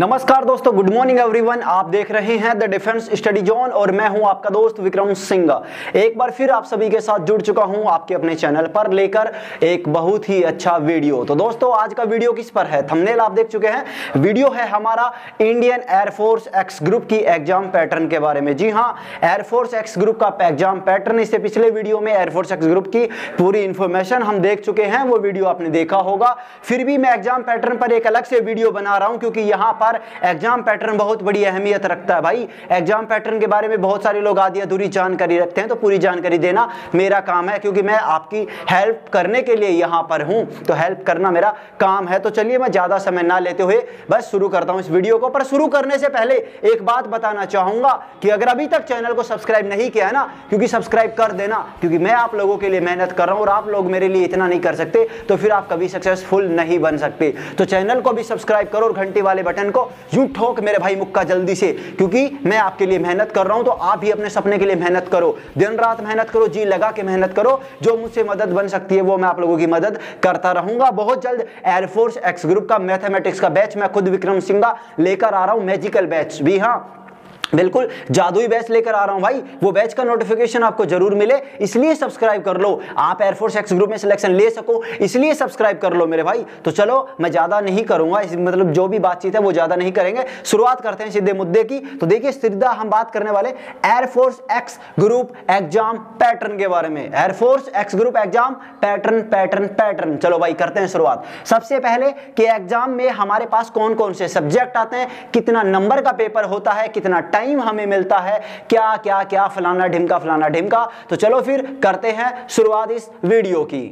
नमस्कार दोस्तों, good morning everyone. आप देख रहे हैं द डिफेंस स्टडी जोन और मैं हूं आपका दोस्त विक्रम सिंह। एक बार फिर आप सभी के साथ जुड़ चुका हूं आपके अपने चैनल पर लेकर एक बहुत ही अच्छा वीडियो। तो दोस्तों आज का वीडियो किस पर है, थंबनेल आप देख चुके हैं। वीडियो है हमारा इंडियन एयरफोर्स एक्स ग्रुप की एग्जाम पैटर्न के बारे में। जी हाँ, एयरफोर्स एक्स ग्रुप का एग्जाम पैटर्न, इससे पिछले वीडियो में एयरफोर्स एक्स ग्रुप की पूरी इंफॉर्मेशन हम देख चुके हैं, वो वीडियो आपने देखा होगा। फिर भी मैं एग्जाम पैटर्न पर एक अलग से वीडियो बना रहा हूँ क्योंकि यहाँ पर एग्जाम पैटर्न बहुत बड़ी अहमियत रखता है भाई। एग्जाम पैटर्न के बारे में बहुत सारे लोग आधी अधूरी जानकारी रखते हैं, तो पूरी जानकारी देना मेरा काम है क्योंकि मैं आपकी हेल्प करने के लिए यहाँ पर हूँ, तो हेल्प करना मेरा काम है। तो चलिए मैं ज़्यादा समय ना लेते हुए बस शुरू करता हूँ इस वीडियो को। पर शुरू करने से पहले एक बात बताना चाहूँगा कि अगर अभी तक चैनल को सब्सक्राइब नहीं किया है ना, क्योंकि सब्सक्राइब कर देना, क्योंकि मैं आप लोगों के लिए मेहनत कर रहा हूँ और आप लोग मेरे लिए इतना नहीं कर सकते तो फिर आप कभी सक्सेसफुल नहीं बन सकते। तो चैनल को भी सब्सक्राइब करो और घंटी वाले बटन को यूं ठोक मेरे भाई मुक्का जल्दी से, क्योंकि मैं आपके लिए मेहनत कर रहा हूं तो आप भी अपने सपने के लिए मेहनत करो, दिन रात मेहनत करो, जी लगा के मेहनत करो। जो मुझसे मदद बन सकती है वो मैं आप लोगों की मदद करता रहूंगा। बहुत जल्द एयरफोर्स एक्स ग्रुप का मैथमेटिक्स का बैच मैं खुद विक्रम सिंह लेकर आ रहा हूं, मैजिकल बैच भी। हाँ बिल्कुल, जादुई बैच लेकर आ रहा हूं भाई। वो बैच का नोटिफिकेशन आपको जरूर मिले इसलिए सब्सक्राइब कर लो, आप एयरफोर्स एक्स ग्रुप में सिलेक्शन ले सको इसलिए सब्सक्राइब कर लो मेरे भाई। तो चलो मैं ज़्यादा नहीं करूंगा, मतलब जो भी बातचीत है वो ज़्यादा नहीं करेंगे, शुरुआत करते हैं सीधे मुद्दे की। तो देखिए सीधा हम बात करने वाले air force X group exam pattern के बारे में। Air force X group exam pattern. चलो भाई करते हैं शुरुआत। सबसे पहले कि एग्जाम में हमारे पास कौन कौन से सब्जेक्ट आते हैं, कितना नंबर का पेपर होता है, कितना टाइम हमें मिलता है, क्या क्या क्या फलाना ढिमका फलाना ढिमका। तो चलो फिर करते हैं शुरुआत इस वीडियो की।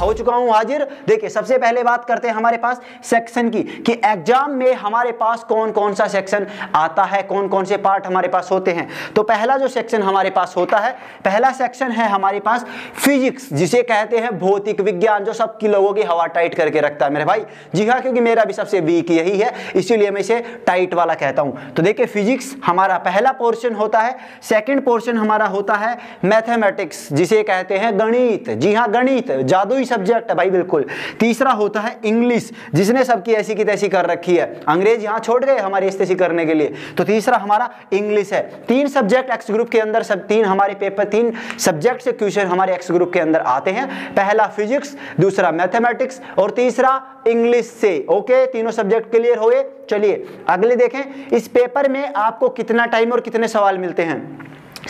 हो चुका हूं हाजिर। देखिए सबसे पहले बात करते हैं हमारे पास सेक्शन की कि एग्जाम में हमारे पास कौन कौन सा सेक्शन आता है, कौन कौन से पार्ट हमारे पास होते हैं। तो पहला जो सेक्शन हमारे पास होता है, पहला सेक्शन है हमारे पास फिजिक्स, जिसे कहते हैं भौतिक विज्ञान, जो सबकी लोगों की हवा टाइट करके रखता है मेरे भाई। जी हाँ, क्योंकि मेरा भी सबसे वीक यही है इसीलिए मैं इसे टाइट वाला कहता हूं। तो देखिए फिजिक्स हमारा पहला पोर्शन होता है। सेकेंड पोर्शन हमारा होता है मैथमेटिक्स, जिसे कहते हैं गणित। जी हाँ, गणित जादुई सब्जेक्ट है भाई, बिल्कुल। तीसरा होता है इंग्लिश, जिसने सबकी ऐसी की तैसी कर रखी है, अंग्रेज यहां छोड़ गए हमारी इस्तेसी करने के लिए, तो तीसरा हमारा इंग्लिश है। तीन सब्जेक्ट एक्स ग्रुप के अंदर, सब तीन हमारे पेपर, तीन सब्जेक्ट से क्वेश्चन हमारे एक्स ग्रुप के अंदर आते हैं। पहला फिजिक्स, दूसरा मैथमेटिक्स और तीसरा इंग्लिश से। ओके, तीनों सब्जेक्ट क्लियर हुए। चलिए अगले देखें, इस पेपर में आपको कितना टाइम और कितने सवाल मिलते हैं।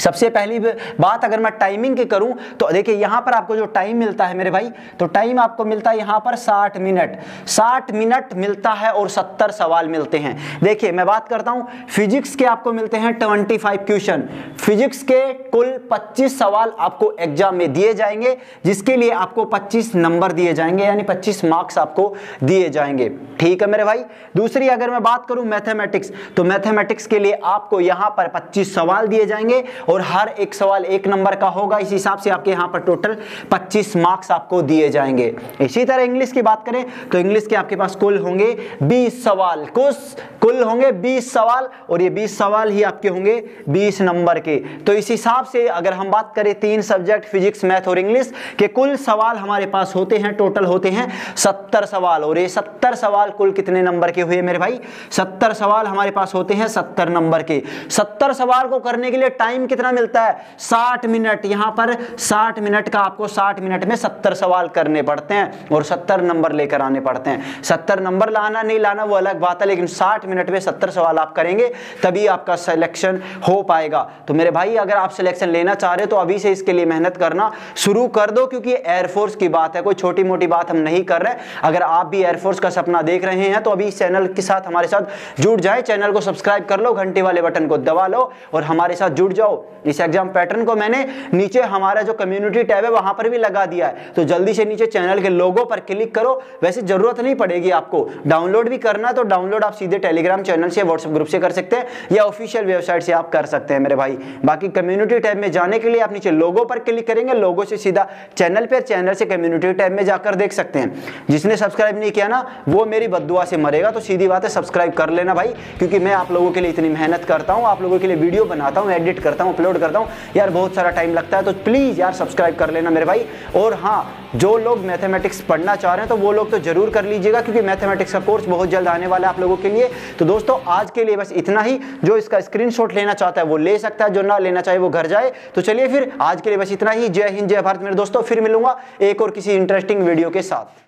सबसे पहली बात अगर मैं टाइमिंग की करूं तो देखिए यहाँ पर आपको जो टाइम मिलता है मेरे भाई, तो टाइम आपको मिलता है यहाँ पर 60 मिनट मिलता है और 70 सवाल मिलते हैं। देखिए मैं बात करता हूँ फिजिक्स के, आपको मिलते हैं 25 क्वेश्चन। फिजिक्स के कुल 25 सवाल आपको एग्जाम में दिए जाएंगे, जिसके लिए आपको 25 नंबर दिए जाएंगे, यानी 25 मार्क्स आपको दिए जाएंगे। ठीक है मेरे भाई। दूसरी अगर मैं बात करूँ मैथमेटिक्स, तो मैथमेटिक्स के लिए आपको यहाँ पर 25 सवाल दिए जाएंगे और हर एक सवाल एक नंबर का होगा। इस हिसाब से आपके यहाँ पर टोटल 25 मार्क्स आपको दिए जाएंगे। इसी तरह इंग्लिश की बात करें तो इंग्लिश के आपके पास कुल होंगे 20 सवाल, कुल होंगे 20 सवाल और ये 20 सवाल ही आपके होंगे 20 नंबर के। तो इस हिसाब से अगर हम बात करें तीन सब्जेक्ट फिजिक्स मैथ और इंग्लिश के कुल सवाल हमारे पास होते हैं, टोटल होते हैं 70 सवाल। और ये 70 सवाल कुल कितने नंबर के हुए मेरे भाई, 70 सवाल हमारे पास होते हैं 70 नंबर के। 70 सवाल को करने के लिए टाइम कितना मिलता है, 60 मिनट। यहां पर 60 मिनट का आपको 60 मिनट में 70 सवाल करने पड़ते हैं और 70 नंबर लेकर आने पड़ते हैं। 70 नंबर लाना नहीं लाना वो अलग बात है, लेकिन 60 मिनट में 70 सवाल आप करेंगे तभी आपका सिलेक्शन हो पाएगा। तो मेरे भाई अगर आप सिलेक्शन लेना चाह रहे हो तो अभी से इसके लिए मेहनत करना शुरू कर दो, क्योंकि एयरफोर्स की बात है, कोई छोटी मोटी बात हम नहीं कर रहे। अगर आप भी एयरफोर्स का सपना देख रहे हैं तो अभी चैनल के साथ हमारे साथ जुड़ जाए, चैनल को सब्सक्राइब कर लो, घंटे वाले बटन को दबा लो और हमारे साथ जुड़ जाओ। इस एग्जाम पैटर्न को मैंने नीचे हमारा जो कम्युनिटी टैब है वहां पर भी लगा दिया है, तो जल्दी से नीचे चैनल के लोगो पर क्लिक करो। वैसे जरूरत नहीं पड़ेगी आपको, डाउनलोड भी करना तो डाउनलोड आप सीधे टेलीग्राम चैनल से, व्हाट्सएप ग्रुप से कर सकते हैं या ऑफिशियल वेबसाइट से आप कर सकते हैं मेरे भाई। बाकी कम्युनिटी टैब में जाने के लिए आप नीचे लोगो पर क्लिक करेंगे, लोगो से सीधा चैनल पर, चैनल से कम्युनिटी टैब में जाकर देख सकते हैं। जिसने सब्सक्राइब नहीं किया ना वो मेरी बद्दुआ से मरेगा, तो सीधी बात है सब्सक्राइब कर लेना भाई, क्योंकि मैं आप लोगों के लिए इतनी मेहनत करता हूँ, आप लोगों के लिए वीडियो बनाता हूँ, एडिट करता हूँ, अपलोड करता हूँ यार, बहुत सारा टाइम लगता है, तो प्लीज यार सब्सक्राइब कर लेना मेरे भाई। और हाँ, जो लोग मैथमेटिक्स पढ़ना चाह रहे हैं तो वो लोग तो जरूर कर लीजिएगा, क्योंकि मैथमेटिक्स का कोर्स बहुत जल्द आने वाला है आप लोगों के लिए। तो दोस्तों आज के लिए बस इतना ही, जो इसका स्क्रीनशॉट लेना चाहता है वो ले सकता है, जो ना लेना चाहे वो घर जाए। तो चलिए फिर आज के लिए बस इतना ही, जय हिंद जय भारत मेरे दोस्तों, फिर मिलूंगा एक और किसी इंटरेस्टिंग वीडियो के साथ।